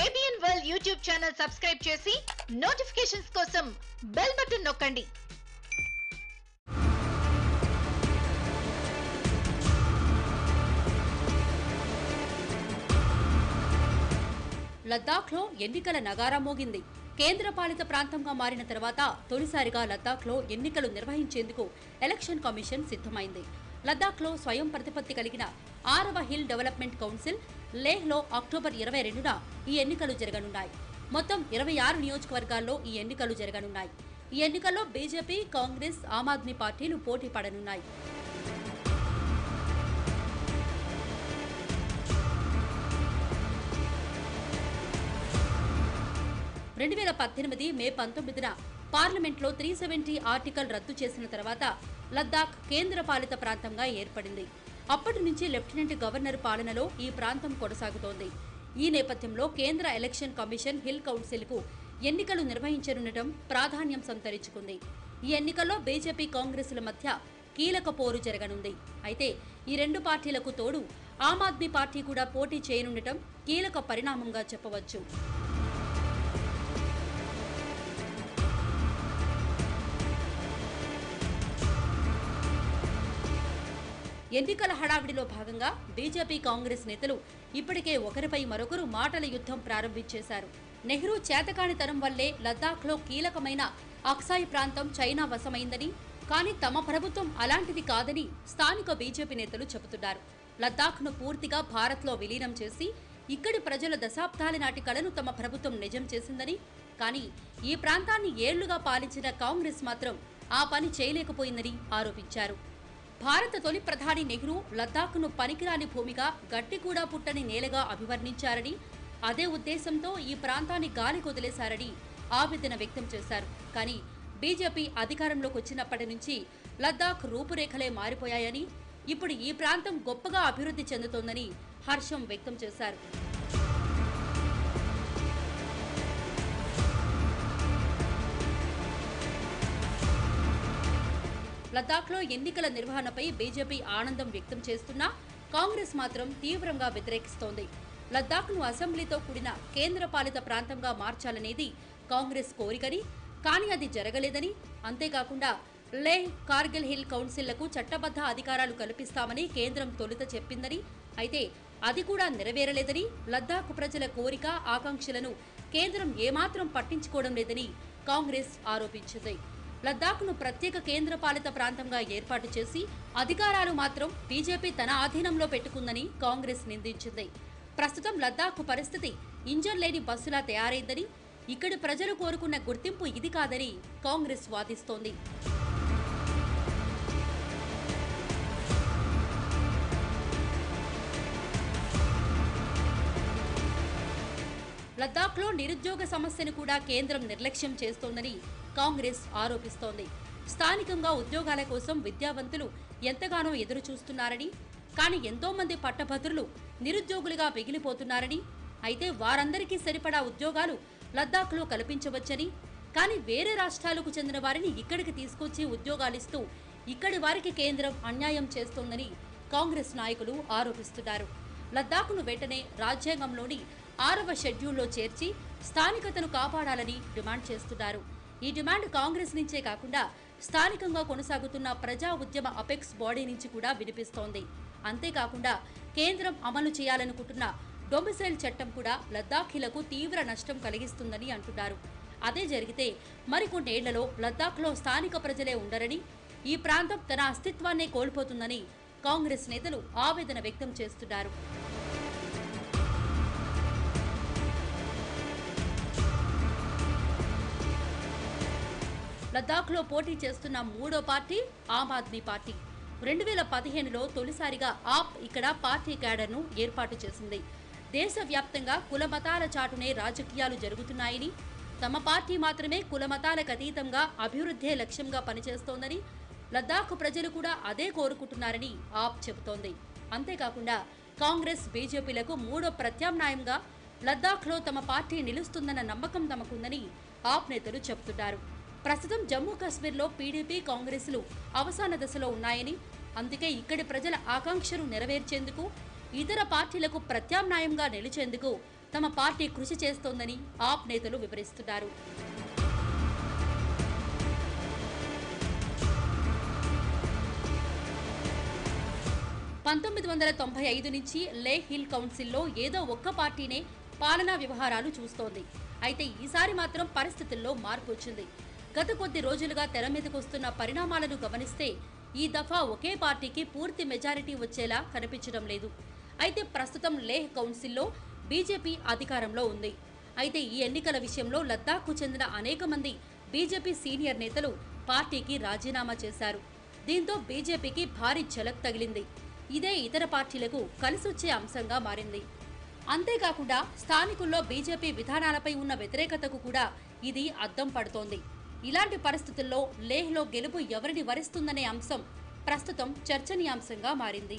ABN World YouTube channel subscribe చేసి notifications కోసం bell button నొక్కండి। లద్దాఖ్ లో ఎన్నికల నగారా మోగింది। కేంద్ర పాలిత ప్రాంతంగా మారిన తర్వాత తొలిసారిగా లద్దాఖ్ లో ఎన్నికలు నిర్వహించేందుకు ఎలక్షన్ కమిషన్ సిద్ధమైంది। లద్దాఖ్ లో స్వయం ప్రతిపత్తి కలిగిన 6వ హిల్ డెవలప్మెంట్ కౌన్సిల్ లేహ్ లో అక్టోబర్ 22న ఈ ఎన్నికలు జరగనున్నాయి। మొత్తం 26 నియోజకవర్గాల్లో ఈ ఎన్నికలు జరగనున్నాయి। ఈ ఎన్నికల్లో బీజేపీ, కాంగ్రెస్, ఆమ్ ఆద్మీ పార్టీలు పోటీ పడనున్నాయి। మే 19న పార్లమెంట్లో 370 ఆర్టికల్ రద్దు చేసిన తర్వాత లద్దాఖ్ కేంద్ర పాలిత ప్రాంతంగా ఏర్పడింది। అప్పటి నుంచి లెఫ్టినెంట్ గవర్నర్ పాలనలో ఈ ప్రాంతం కొనసాగుతోంది। ఈ నేపథ్యంలో కేంద్ర ఎలక్షన్ కమిషన్ హిల్ కౌన్సిల్కు ఎన్నికలు నిర్వహించనుండటం ప్రాధాన్యం సంతరించుకుంది। ఈ ఎన్నికల్లో బీజేపీ, కాంగ్రెస్ల మధ్య కీలక పోరు జరగనుంది। అయితే ఈ రెండు పార్టీలకు తోడు ఆమ్ ఆద్మీ పార్టీ కూడా పోటీ చేయనుండటం కీలక పరిణామంగా చెప్పవచ్చు। ఎన్నికల హడావిడిలో భాగంగా బీజేపీ, కాంగ్రెస్ నేతలు ఇప్పటికే ఒకరిపై మరొకరు మాటల యుద్ధం ప్రారంభించేశారు। నెహ్రూ చేతకానితనం వల్లే లద్దాఖ్లో కీలకమైన అక్సాయి ప్రాంతం చైనా వశమైందని, కానీ తమ ప్రభుత్వం అలాంటిది కాదని స్థానిక బీజేపీ నేతలు చెబుతున్నారు। లద్దాఖ్ను పూర్తిగా భారత్లో విలీనం చేసి ఇక్కడి ప్రజల దశాబ్దాల నాటి కళను తమ ప్రభుత్వం నిజం చేసిందని, కానీ ఈ ప్రాంతాన్ని ఏళ్లుగా పాలించిన కాంగ్రెస్ మాత్రం ఆ పని చేయలేకపోయిందని ఆరోపించారు। భారత తొలి ప్రధాని నెహ్రూ లద్దాఖ్ను పనికిరాని భూమిగా, గడ్డి కూడా పుట్టని నేలగా అభివర్ణించారని, అదే ఉద్దేశంతో ఈ ప్రాంతాన్ని గాలికి వదిలేశారని ఆవేదన వ్యక్తం చేశారు। కానీ బీజేపీ అధికారంలోకి వచ్చినప్పటి నుంచి లద్దాఖ్ రూపురేఖలే మారిపోయాయని, ఇప్పుడు ఈ ప్రాంతం గొప్పగా అభివృద్ధి చెందుతోందని హర్షం వ్యక్తం చేశారు। లద్దాఖ్లో ఎన్నికల నిర్వహణపై బీజేపీ ఆనందం వ్యక్తం చేస్తున్నా కాంగ్రెస్ మాత్రం తీవ్రంగా వ్యతిరేకిస్తోంది। లద్దాఖ్ను అసెంబ్లీతో కూడిన కేంద్ర పాలిత ప్రాంతంగా మార్చాలనేది కాంగ్రెస్ కోరికని, కానీ అది జరగలేదని, అంతేకాకుండా లేహ్, కార్గిల్ హిల్ కౌన్సిళ్లకు చట్టబద్ధ అధికారాలు కల్పిస్తామని కేంద్రం తొలుత చెప్పిందని, అయితే అది కూడా నెరవేరలేదని, లద్దాఖ్ ప్రజల కోరిక, ఆకాంక్షలను కేంద్రం ఏమాత్రం పట్టించుకోవడం లేదని కాంగ్రెస్ ఆరోపించింది। లద్దాఖ్ను ప్రత్యేక కేంద్ర పాలిత ప్రాంతంగా ఏర్పాటు చేసి అధికారాలు మాత్రం బీజేపీ తన ఆధీనంలో పెట్టుకుందని కాంగ్రెస్ నిందించింది। ప్రస్తుతం లద్దాఖ్ పరిస్థితి ఇంజన్ లేని బస్సులా తయారైందని, ఇక్కడి ప్రజలు కోరుకున్న గుర్తింపు ఇది కాదని కాంగ్రెస్ వాదిస్తోంది। లద్దాఖ్లో నిరుద్యోగ సమస్యను కూడా కేంద్రం నిర్లక్ష్యం చేస్తోందని కాంగ్రెస్ ఆరోపిస్తోంది। స్థానికంగా ఉద్యోగాల కోసం విద్యావంతులు ఎంతగానో ఎదురు చూస్తున్నారని, కానీ ఎంతో మంది పట్టభద్రులు నిరుద్యోగులుగా మిగిలిపోతున్నారని, అయితే వారందరికీ సరిపడా ఉద్యోగాలు లద్దాఖ్లో కల్పించవచ్చని, కానీ వేరే రాష్ట్రాలకు చెందిన వారిని ఇక్కడికి తీసుకొచ్చి ఉద్యోగాలిస్తూ ఇక్కడి వారికి కేంద్రం అన్యాయం చేస్తోందని కాంగ్రెస్ నాయకులు ఆరోపిస్తున్నారు। లద్దాఖ్ను వెంటనే రాజ్యాంగంలోని 6వ షెడ్యూల్లో చేర్చి స్థానికతను కాపాడాలని డిమాండ్ చేస్తున్నారు। ఈ డిమాండ్ కాంగ్రెస్ నుంచే కాకుండా స్థానికంగా కొనసాగుతున్న ప్రజా ఉద్యమ అపెక్స్ బాడీ నుంచి కూడా వినిపిస్తోంది। అంతేకాకుండా కేంద్రం అమలు చేయాలనుకుంటున్న డొమిసైల్ చట్టం కూడా లద్దాఖీలకు తీవ్ర నష్టం కలిగిస్తుందని అంటున్నారు। అదే జరిగితే మరికొన్నేళ్లలో లద్దాఖ్లో స్థానిక ప్రజలే ఉండరని, ఈ ప్రాంతం తన అస్తిత్వాన్నే కోల్పోతుందని కాంగ్రెస్ నేతలు ఆవేదన వ్యక్తం చేస్తున్నారు। లద్దాఖ్లో పోటీ చేస్తున్న మూడో పార్టీ ఆమ్ ఆద్మీ పార్టీ। 2015లో తొలిసారిగా ఆప్ ఇక్కడ పార్టీ క్యాడర్ను ఏర్పాటు చేసింది। దేశవ్యాప్తంగా కులమతాల చాటునే రాజకీయాలు జరుగుతున్నాయని, తమ పార్టీ మాత్రమే కులమతాలకు అతీతంగా అభివృద్ధే లక్ష్యంగా పనిచేస్తోందని, లద్దాఖ్ ప్రజలు కూడా అదే కోరుకుంటున్నారని ఆప్ చెబుతోంది। అంతేకాకుండా కాంగ్రెస్, బీజేపీలకు మూడో ప్రత్యామ్నాయంగా లద్దాఖ్లో తమ పార్టీ నిలుస్తుందన్న నమ్మకం తమకుందని ఆప్ నేతలు చెబుతున్నారు। ప్రస్తుతం జమ్మూ కాశ్మీర్లో పీడీపీ, కాంగ్రెస్లు అవసాన దశలో ఉన్నాయని, అందుకే ఇక్కడి ప్రజల ఆకాంక్షను నెరవేర్చేందుకు, ఇతర పార్టీలకు ప్రత్యామ్నాయంగా నిలిచేందుకు తమ పార్టీ కృషి చేస్తోందని ఆప్ నేతలు వివరిస్తున్నారు. పంతొమ్మిది వందల తొంభై ఐదు నుంచి లే హిల్ కౌన్సిల్లో ఏదో ఒక్క పార్టీనే పాలనా వ్యవహారాలు చూస్తోంది. అయితే ఈసారి మాత్రం పరిస్థితుల్లో మార్పు వచ్చింది. గత కొద్ది రోజులుగా తెర మీదకు వస్తున్న పరిణామాలను గమనిస్తే ఈ దఫా ఒకే పార్టీకి పూర్తి మెజారిటీ వచ్చేలా కనిపించడం లేదు. అయితే ప్రస్తుతం లేహ్ కౌన్సిల్లో బీజేపీ అధికారంలో ఉంది. అయితే ఈ ఎన్నికల విషయంలో లద్దాఖ్కు చెందిన అనేక మంది బీజేపీ సీనియర్ నేతలు పార్టీకి రాజీనామా చేశారు. దీంతో బీజేపీకి భారీ ఝలక్ తగిలింది. ఇదే ఇతర పార్టీలకు కలిసొచ్చే అంశంగా మారింది. అంతేకాకుండా స్థానికుల్లో బీజేపీ విధానాలపై ఉన్న వ్యతిరేకతకు కూడా ఇది అద్దం పడుతోంది. ఇలాంటి పరిస్థితుల్లో లేహ్లో గెలుపు ఎవరిని వరిస్తుందనే అంశం ప్రస్తుతం చర్చనీయాంశంగా మారింది.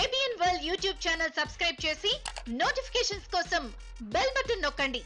ABN World YouTube channel subscribe చేసి నోటిఫికేషన్స్ కోసం బెల్ బటన్ నొక్కండి.